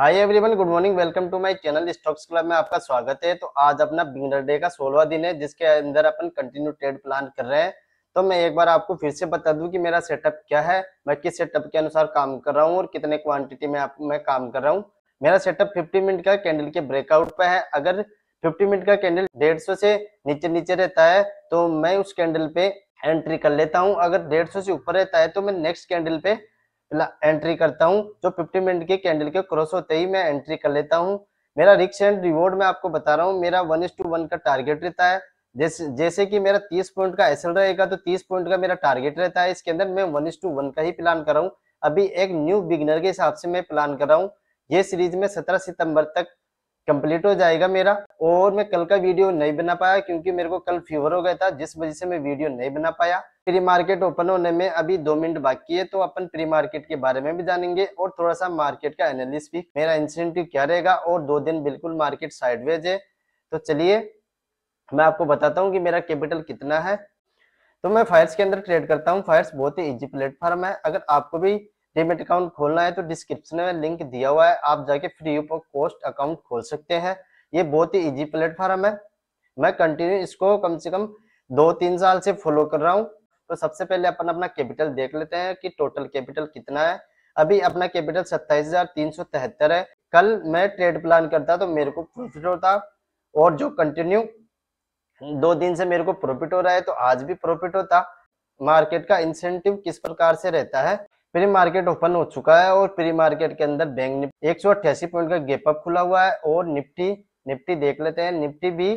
Hi everyone, good morning, welcome to my channel stocks club में आपका स्वागत है। तो आज अपना बिगिनर डे का 16वां दिन है, जिसके अंदर अपन कंटिन्यू ट्रेड प्लान कर रहे हैं। तो मैं एक बार आपको फिर से बता दूं कि मेरा सेटअप क्या है, मैं किस सेटअप के अनुसार काम कर रहा हूं और कितने क्वांटिटी में मैं काम कर रहा हूँ। मेरा सेटअप 50 मिनट का कैंडल के ब्रेकआउट पे है। अगर 50 मिनट का कैंडल 150 से नीचे रहता है तो मैं उस कैंडल पे एंट्री कर लेता हूँ। अगर 150 से ऊपर रहता है तो मैं नेक्स्ट कैंडल पे एंट्री करता हूं, जो 50 मिनट के कैंडल के क्रॉस होते ही मैं एंट्री कर लेता हूं। मेरा रिस्क एंड रिवॉर्ड मैं आपको बता रहा हूं, मेरा 1:1 का टारगेट रहता है। जैसे कि मेरा 30 पॉइंट का एसएल रहेगा तो 30 पॉइंट का मेरा टारगेट रहता है। इसके अंदर मैं 1:1 का ही प्लान कर रहा हूं। अभी एक न्यू बिगिनर के हिसाब से मैं प्लान कर रहा हूँ। ये सीरीज में 17 सितम्बर तक कंप्लीट हो जाएगा मेरा। और मैं कल का वीडियो नहीं बना पाया क्योंकि मेरे को कल फीवर हो गया था, जिस वजह से मैं वीडियो नहीं बना पाया। प्री मार्केट ओपन होने में अभी 2 मिनट बाकी है, तो अपन प्री मार्केट के बारे में भी जानेंगे और थोड़ा सा मार्केट का एनालिसिस भी, मेरा इंसेंटिव क्या रहेगा। और 2 दिन बिल्कुल मार्केट साइडवेज है, तो चलिए मैं आपको बताता हूँ कि मेरा कैपिटल कितना है। तो मैं फायर्स के अंदर ट्रेड करता हूँ। फायर्स बहुत ही ईजी प्लेटफॉर्म है। अगर आपको भी डीमेट अकाउंट खोलना है तो डिस्क्रिप्शन में लिंक दिया हुआ है, आप जाके फ्री ऑफ कॉस्ट अकाउंट खोल सकते हैं। ये बहुत ही इजी प्लेटफॉर्म है। मैं कंटिन्यू इसको कम से कम 2-3 साल से फॉलो कर रहा हूँ। तो सबसे पहले अपन अपना कैपिटल देख लेते हैं कि टोटल कैपिटल कितना है। अभी अपना कैपिटल 27,373 है। कल मैं ट्रेड प्लान करता तो मेरे को प्रॉफिट होता, और जो कंटिन्यू 2 दिन से मेरे को प्रॉफिट हो रहा है तो आज भी प्रॉफिट होता। मार्केट का इंसेंटिव किस प्रकार से रहता है। प्री मार्केट ओपन हो चुका है और प्री मार्केट के अंदर बैंक निफ्टी 188 पॉइंट का गैप अप खुला हुआ है। और निफ्टी देख लेते हैं, निफ्टी भी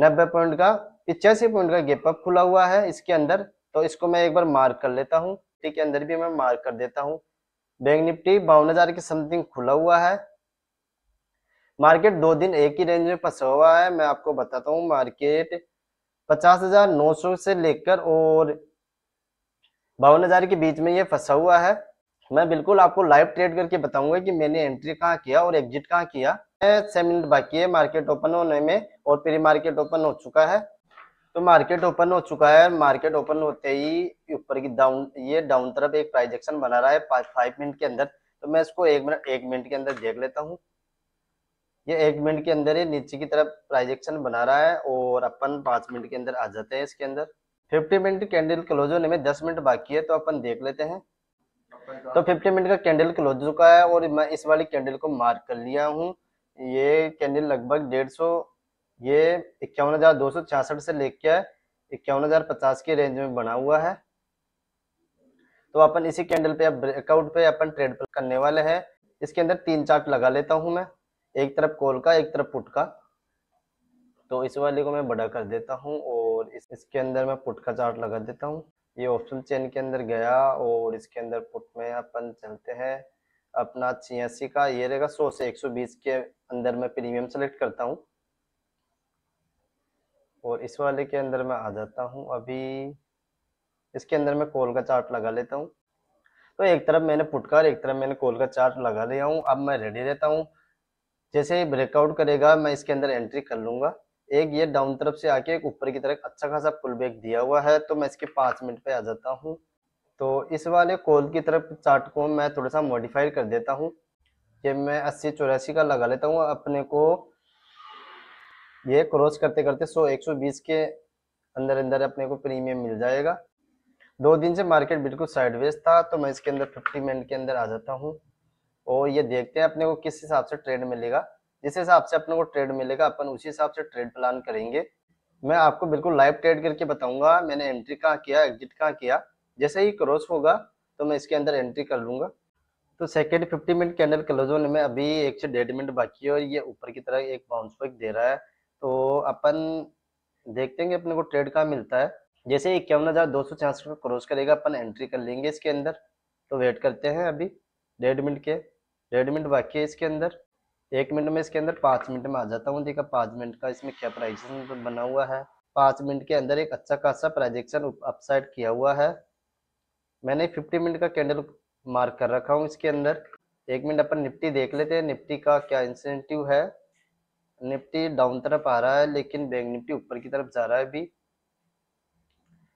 90 पॉइंट का 85 पॉइंट का गैप अप खुला हुआ है इसके अंदर। तो इसको मैं एक बार मार्क कर लेता हूँ, निफ्टी के अंदर भी मैं मार्क कर देता हूँ। बैंक निफ्टी 52,000 के समथिंग खुला हुआ है। मार्केट 2 दिन एक ही रेंज में फंसा हुआ है। मैं आपको बताता हूँ, मार्केट 50,900 से लेकर और 52,000 के बीच में ये फंसा हुआ है। मैं बिल्कुल आपको लाइव ट्रेड करके बताऊंगा कि मैंने एंट्री कहाँ किया और एग्जिट कहाँ किया। 6 मिनट बाकी है मार्केट ओपन होने में और प्री मार्केट ओपन हो चुका है। तो मार्केट ओपन हो चुका है। मार्केट ओपन होते ही ऊपर की डाउन तरफ एक प्राइजेक्शन बना रहा है 5 मिनट के अंदर। तो मैं इसको एक मिनट के अंदर देख लेता हूँ। ये 1 मिनट के अंदर ही नीचे की तरफ प्राइजेक्शन बना रहा है और अपन 5 मिनट के अंदर आ जाते हैं इसके अंदर। 50 मिनट कैंडल क्लोज होने में 10 मिनट बाकी है, तो अपन देख लेते हैं। तो 50 मिनट का कैंडल क्लोज हो चुका है और मैं इस वाली कैंडल को मार्क कर लिया हूँ। ये कैंडल लगभग 150, ये 51,266 से लेकर 51,050 के रेंज में बना हुआ है। तो अपन इसी कैंडल पे ब्रेकआउट पे अपन ट्रेड करने वाले हैं। इसके अंदर 3 चार्ट लगा लेता हूँ मैं, एक तरफ कॉल का एक तरफ पुट का। तो इस वाले को मैं बड़ा कर देता हूँ और इसके अंदर मैं पुट का चार्ट लगा देता हूँ। ये ऑप्शन चेन के अंदर गया और इसके अंदर पुट में अपन चलते हैं। अपना 86 का ये रहेगा, 100 से 120 के अंदर मैं प्रीमियम सेलेक्ट करता हूँ और इस वाले के अंदर मैं आ जाता हूँ। अभी इसके अंदर मैं कॉल का चार्ट लगा लेता हूँ। तो एक तरफ मैंने पुट का और एक तरफ मैंने कॉल का चार्ट लगा लिया हूँ। अब मैं रेडी रहता हूँ, जैसे ही ब्रेकआउट करेगा मैं इसके अंदर एंट्री कर लूँगा। एक ये डाउन तरफ से आके एक ऊपर की तरफ अच्छा खासा पुल बैक दिया हुआ है, तो मैं इसके 5 मिनट पे आ जाता हूँ। तो इस वाले कॉल की तरफ चार्ट को मैं थोड़ा सा मॉडिफाई कर देता हूँ। ये मैं 80,84 का लगा लेता हूँ। अपने को ये क्रॉस करते करते 100 120 के अंदर अंदर अपने को प्रीमियम मिल जाएगा। 2 दिन से मार्केट बिल्कुल साइडवेज था, तो मैं इसके अंदर 50 मिनट के अंदर आ जाता हूँ और ये देखते हैं अपने को किस हिसाब से ट्रेड मिलेगा। जिस हिसाब से अपने को ट्रेड मिलेगा अपन उसी हिसाब से ट्रेड प्लान करेंगे। मैं आपको बिल्कुल लाइव ट्रेड करके बताऊंगा मैंने एंट्री कहाँ किया, एग्जिट कहाँ किया। जैसे ही क्रॉस होगा तो मैं इसके अंदर एंट्री कर लूंगा। तो सेकंड 50 मिनट कैंडल क्लोज होने में अभी 1 से 1.5 मिनट बाकी है और ये ऊपर की तरह एक बाउंस बैक दे रहा है। तो अपन देखते हैं कि अपने को ट्रेड कहाँ मिलता है। जैसे 51,266 का क्रॉस करेगा अपन एंट्री कर लेंगे इसके अंदर। तो वेट करते हैं, अभी 1.5 मिनट के 1.5 मिनट बाकी है इसके अंदर। 1 मिनट में इसके अंदर 5 मिनट में आ जाता हूँ। देखा 5 मिनट का इसमें क्या प्राइजेक्शन बना हुआ है। 5 मिनट के अंदर एक अच्छा खासा प्राइजेक्शन अपसाइड किया हुआ है। मैंने 50 मिनट का कैंडल मार्क कर रखा हूँ इसके अंदर। 1 मिनट अपन निफ्टी देख लेते हैं, निफ्टी का क्या इंसेंटिव है। निफ्टी डाउन तरफ आ रहा है लेकिन बैंक निफ्टी ऊपर की तरफ जा रहा है अभी।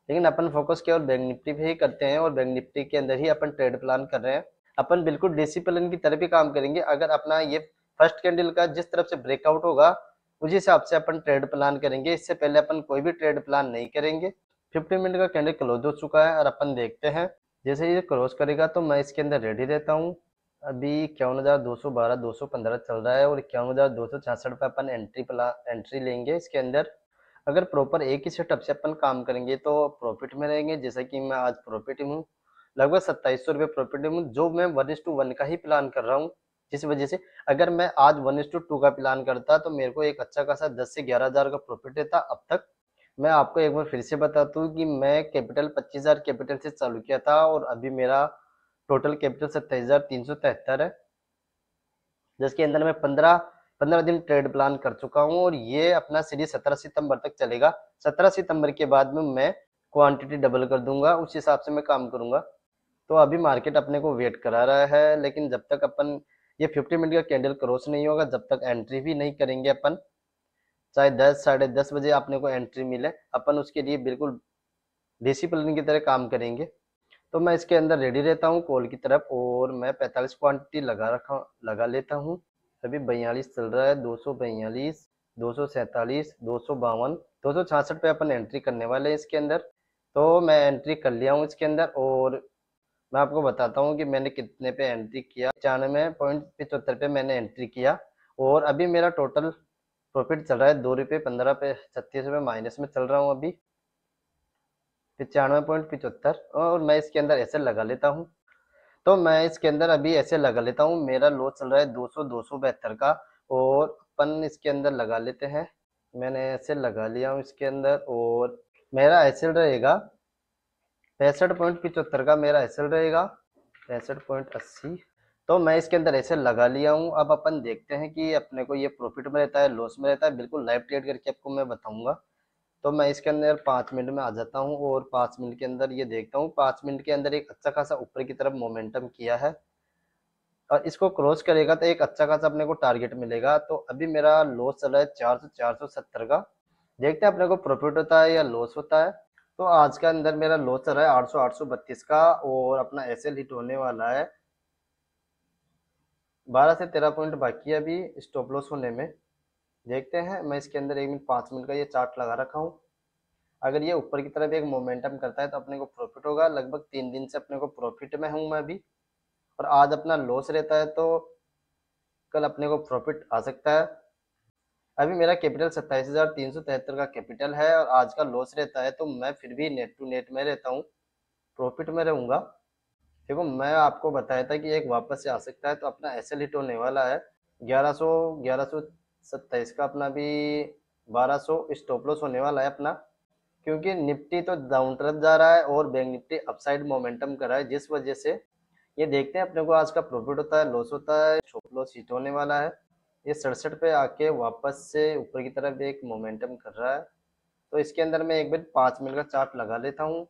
लेकिन अपन फोकस केवल बैंक निफ्टी पे ही करते हैं और बैंक निफ्टी के अंदर ही अपन ट्रेड प्लान कर रहे हैं। अपन बिल्कुल डिसिप्लिन की तरफ ही काम करेंगे। अगर अपना ये फर्स्ट कैंडल का जिस तरफ से ब्रेकआउट होगा उसी हिसाब से अपन ट्रेड प्लान करेंगे, इससे पहले अपन कोई भी ट्रेड प्लान नहीं करेंगे। 15 मिनट का कैंडल क्लोज हो चुका है और अपन देखते हैं जैसे ये क्रॉस करेगा तो मैं इसके अंदर रेडी रहता हूँ। अभी 51,212, 215 चल रहा है और 51,266 पे अपन एंट्री लेंगे। इसके अंदर अगर प्रॉपर एक ही सेटअप से अपन काम करेंगे तो प्रॉफिट में रहेंगे, जैसा कि मैं आज प्रॉफिट में हूँ, लगभग 2700 रुपये प्रॉफिट में हूँ, जो मैं 1:1 का ही प्लान कर रहा हूँ। जिस वजह से अगर मैं आज 1:2 का प्लान करता तो मेरे को एक अच्छा खासा 10 से 11 हज़ार का प्रॉफिट रहता। अब तक मैं आपको एक बार फिर से बताता हूँ कि मैं कैपिटल 25,000 कैपिटल से चालू किया था और अभी मेरा टोटल कैपिटल 27,373 है, जिसके अंदर मैं 15 दिन ट्रेड प्लान कर चुका हूँ और ये अपना सीरीज 17 सितंबर तक चलेगा। 17 सितंबर के बाद में मैं क्वांटिटी डबल कर दूंगा, उस हिसाब से मैं काम करूंगा। तो अभी मार्केट अपने को वेट करा रहा है, लेकिन जब तक अपन ये 50 मिनट का कैंडल क्रॉस नहीं होगा जब तक एंट्री भी नहीं करेंगे अपन, चाहे 10, 10:30 बजे अपने को एंट्री मिले, अपन उसके लिए बिल्कुल डिसिप्लिन की तरह काम करेंगे। तो मैं इसके अंदर रेडी रहता हूँ कॉल की तरफ और मैं 45 क्वांटिटी लगा लेता हूँ। अभी 42 चल रहा है, 242, 247, 252, 266 पे अपन एंट्री करने वाले हैं इसके अंदर। तो मैं एंट्री कर लिया हूँ इसके अंदर और मैं आपको बताता हूँ कि मैंने कितने पे एंट्री किया। 95.75 पे मैंने एंट्री किया और अभी मेरा टोटल प्रॉफिट चल रहा है 2.15 पे, 36 रुपये माइनस में चल रहा हूँ अभी, 95.75। और मैं इसके अंदर ऐसे लगा लेता हूँ, तो मैं इसके अंदर अभी ऐसे लगा लेता हूँ। मेरा लो चल रहा है 272 का और अपन इसके अंदर लगा लेते हैं। मैंने ऐसे लगा लिया हूँ इसके अंदर और मेरा एसल रहेगा 65.75 का, मेरा एसल रहेगा 65.80। तो मैं इसके अंदर ऐसे लगा लिया हूँ। अब अपन देखते हैं कि अपने को ये प्रॉफिट में रहता है, लॉस में रहता है, बिल्कुल लाइव ट्रेड करके आपको मैं बताऊँगा। तो मैं इसके अंदर 5 मिनट में आ जाता हूं और 5 मिनट के अंदर ये देखता हूं। 5 मिनट के अंदर एक अच्छा खासा ऊपर की तरफ मोमेंटम किया है और इसको क्रॉस करेगा तो एक अच्छा खासा अपने को टारगेट मिलेगा। तो अभी मेरा लॉस चल रहा है 470 का, देखते हैं अपने को प्रॉफिट होता है या लॉस होता है। तो आज का अंदर मेरा लॉस चल रहा है 832 का और अपना एसएल हिट होने वाला है। 12 से 13 पॉइंट बाकी है अभी स्टॉप लॉस होने में, देखते हैं। मैं इसके अंदर 1 मिनट 5 मिनट का ये चार्ट लगा रखा हूँ। अगर ये ऊपर की तरफ एक मोमेंटम करता है तो अपने को प्रॉफिट होगा। लगभग 3 दिन से अपने को प्रॉफिट में हूँ मैं अभी, और आज अपना लॉस रहता है तो कल अपने को प्रॉफिट आ सकता है। अभी मेरा कैपिटल 27,373 का कैपिटल है और आज का लॉस रहता है तो मैं फिर भी नेट टू नेट में रहता हूँ, प्रॉफिट में रहूँगा। देखो मैं आपको बताया था कि एक वापस से आ सकता है, तो अपना एसएल हिट होने वाला है 1127 का, अपना भी 1200 स्टॉप लॉस होने वाला है अपना, क्योंकि निफ्टी तो डाउन तरफ जा रहा है और बैंक निफ्टी अपसाइड मोमेंटम कर रहा है। जिस वजह से ये देखते हैं अपने को आज का प्रॉफिट होता है, लॉस होता है। स्टॉप लॉस हिट होने वाला है, ये 67 पे आके वापस से ऊपर की तरफ एक मोमेंटम कर रहा है। तो इसके अंदर मैं एक बार 5 मिनट का चार्ट लगा लेता हूँ।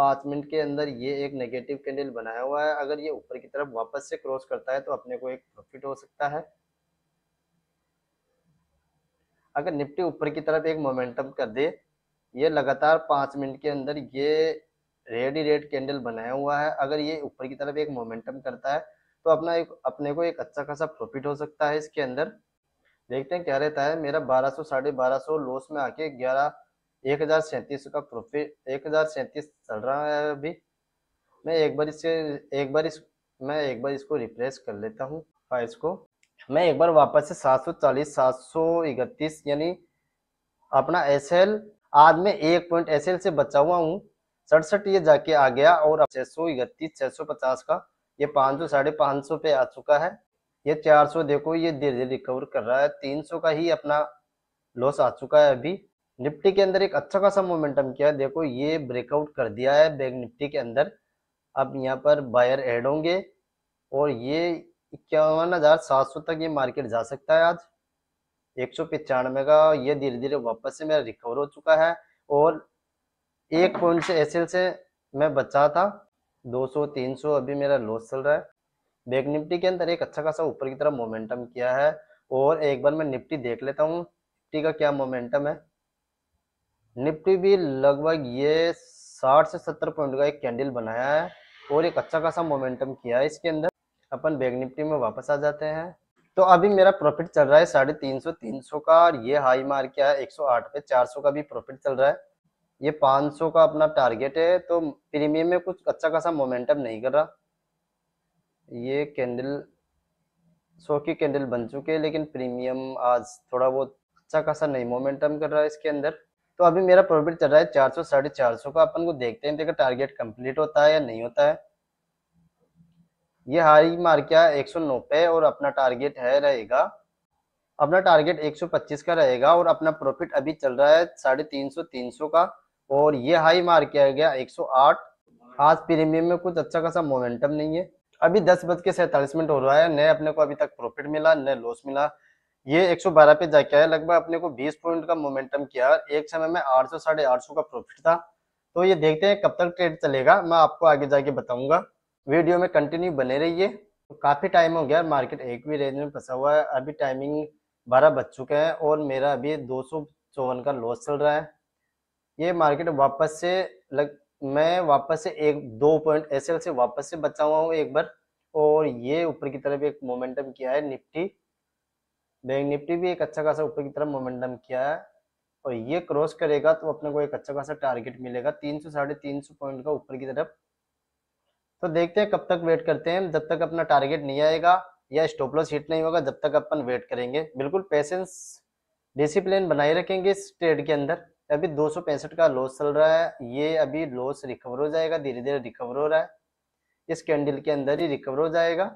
5 मिनट के अंदर ये एक नेगेटिव कैंडल बनाया हुआ है, अगर ये ऊपर की तरफ वापस से क्रॉस करता है तो अपने को एक प्रॉफिट हो सकता है। अगर निफ्टी ऊपर की तरफ एक मोमेंटम कर दे, ये लगातार 5 मिनट के अंदर ये रेड ही रेड कैंडल बनाया हुआ है, अगर ये ऊपर की तरफ एक मोमेंटम करता है तो अपने को एक अच्छा खासा प्रॉफिट हो सकता है। इसके अंदर देखते हैं क्या रहता है। मेरा 1200, 1250 लॉस में आके 1,037 का प्रॉफिट, 1,037 चल रहा है अभी। मैं एक बार इसको रिप्लेस कर लेता हूँ फायर्स को। मैं एक बार वापस से 740, 731 यानी अपना एसएल आज में 1 पॉइंट एसएल से बचा हुआ हूँ। 67 ये जाके आ गया और 631, 650 का, ये 500, 550 पे आ चुका है। ये 400 देखो ये धीरे धीरे रिकवर कर रहा है, 300 का ही अपना लॉस आ चुका है अभी। निफ्टी के अंदर एक अच्छा खासा मोमेंटम किया है, देखो ये ब्रेकआउट कर दिया है बैंक निफ्टी के अंदर। अब यहाँ पर बायर एड होंगे और ये 51,700 तक ये मार्केट जा सकता है आज। 195 का ये धीरे धीरे वापस से मेरा रिकवर हो चुका है और 1 पॉइंट से एसएल से मैं बचा था। 200, 300 अभी मेरा लॉस चल रहा है। बैंक निफ्टी के अंदर एक अच्छा खासा ऊपर की तरफ मोमेंटम किया है और एक बार मैं निफ्टी देख लेता हूँ निफ्टी का क्या मोमेंटम है। निफ्टी भी लगभग ये 60 से 70 पॉइंट का एक कैंडल बनाया है और एक अच्छा खासा मोमेंटम किया है इसके अंदर। अपन बैंक निफ्टी में वापस आ जाते हैं तो अभी मेरा प्रॉफिट चल रहा है 350 का, और ये हाई मार के आया 108 पे, 400 का भी प्रॉफिट चल रहा है। ये 500 का अपना टारगेट है। तो प्रीमियम में कुछ अच्छा खासा मोमेंटम नहीं कर रहा। ये कैंडल 100 की कैंडल बन चुके हैं, लेकिन प्रीमियम आज थोड़ा बहुत अच्छा खासा नहीं मोमेंटम कर रहा है इसके अंदर। तो अभी मेरा प्रॉफिट चल रहा है 400 450 का। अपन को देखते हैं देखा टारगेट कंप्लीट होता है या नहीं होता है। ये हाई मार क्या 109 पे, और अपना टारगेट है रहेगा, अपना टारगेट 125 का रहेगा, और अपना प्रॉफिट अभी चल रहा है 350 का, और ये हाई मार किया गया 108। आज प्रीमियम में कुछ अच्छा खासा मोमेंटम नहीं है। अभी 10:47 हो रहा है। न अपने को अभी तक प्रॉफिट मिला न लॉस मिला। ये 112 पे जाके आया, लगभग अपने को 20 पॉइंट का मोमेंटम किया। एक समय में 800 850 का प्रॉफिट था। तो ये देखते हैं कब तक ट्रेड चलेगा, मैं आपको आगे जाके बताऊंगा। वीडियो में कंटिन्यू बने रहिए। तो काफी टाइम हो गया, मार्केट एक भी रेंज में फंसा हुआ है। अभी टाइमिंग 12 बज चुके हैं, और मेरा अभी 254 का लॉस चल रहा है। ये मार्केट वापस से मैं वापस से 1-2 पॉइंट एसएल से वापस से बचा हुआ हूँ एक बार, और ये ऊपर की तरफ एक मोमेंटम किया है। निफ्टी बैंक निफ्टी भी एक अच्छा खासा ऊपर की तरफ मोमेंटम किया है, और ये क्रॉस करेगा तो अपने को एक अच्छा खासा टारगेट मिलेगा 300 350 पॉइंट का ऊपर की तरफ। तो देखते हैं कब तक वेट करते हैं। जब तक अपना टारगेट नहीं आएगा या स्टॉप लॉस हिट नहीं होगा, जब तक अपन वेट करेंगे। बिल्कुल पेशेंस डिसिप्लिन बनाए रखेंगे इस ट्रेड के अंदर। अभी 265 का लॉस चल रहा है। ये अभी लॉस रिकवर हो जाएगा, धीरे धीरे रिकवर हो रहा है, इस कैंडल के अंदर ही रिकवर हो जाएगा।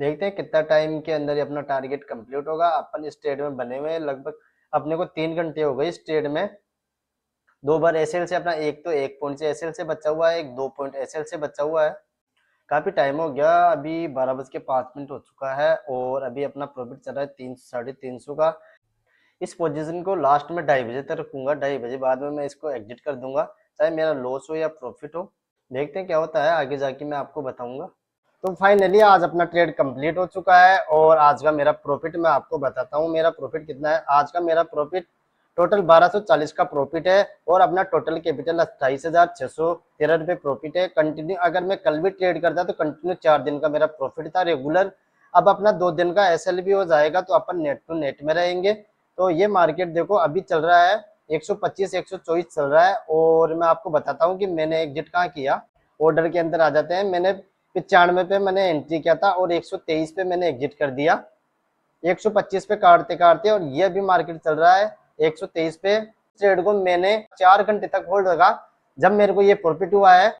देखते हैं कितना टाइम के अंदर अपना टारगेट कंप्लीट होगा। अपन इस ट्रेड में बने हुए लगभग अपने को 3 घंटे हो गए इस ट्रेड में। 2 बार एसएल से अपना एक पॉइंट से एसएल से बचा हुआ है, 1-2 पॉइंट एसएल से बचा हुआ है। काफी टाइम हो गया, अभी 12:05 हो चुका है, और अभी अपना प्रॉफिट चल रहा है 300 का। इस पोजीशन को लास्ट में 2:30 बजे तक रखूंगा। 2:30 बजे बाद में मैं इसको एग्जिट कर दूंगा, चाहे मेरा लॉस हो या प्रॉफिट हो। देखते हैं क्या होता है आगे जाके, मैं आपको बताऊंगा। तो फाइनली आज अपना ट्रेड कंप्लीट हो चुका है, और आज का मेरा प्रॉफिट मैं आपको बताता हूँ मेरा प्रॉफिट कितना है। आज का मेरा प्रॉफिट टोटल 1240 का प्रॉफिट है, और अपना टोटल कैपिटल 28,613 रुपये प्रॉफिट है। कंटिन्यू अगर मैं कल भी ट्रेड करता तो कंटिन्यू 4 दिन का मेरा प्रॉफिट था रेगुलर। अब अपना 2 दिन का एसएल भी हो जाएगा, तो अपन नेट टू नेट में रहेंगे। तो ये मार्केट देखो अभी चल रहा है 125 124 चल रहा है, और मैं आपको बताता हूँ कि मैंने एग्जिट कहाँ किया। ऑर्डर के अंदर आ जाते हैं। मैंने 95 पे मैंने एंट्री किया था, और 123 पे मैंने एग्जिट कर दिया, 125 पे काटते काटते। और ये भी मार्केट चल रहा है 123 पे। ट्रेड को मैंने 4 घंटे तक होल्ड रखा। जब मेरे को ये प्रॉफिट हुआ है,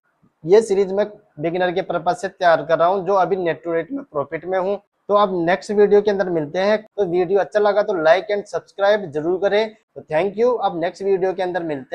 ये सीरीज मैं बिगिनर के पर्पज से तैयार कर रहा हूँ, जो अभी नेट टू नेट में प्रॉफिट में हूँ। तो अब नेक्स्ट वीडियो के अंदर मिलते हैं। तो वीडियो अच्छा लगा तो लाइक एंड सब्सक्राइब जरूर करें। तो थैंक यू, अब नेक्स्ट वीडियो के अंदर मिलते हैं।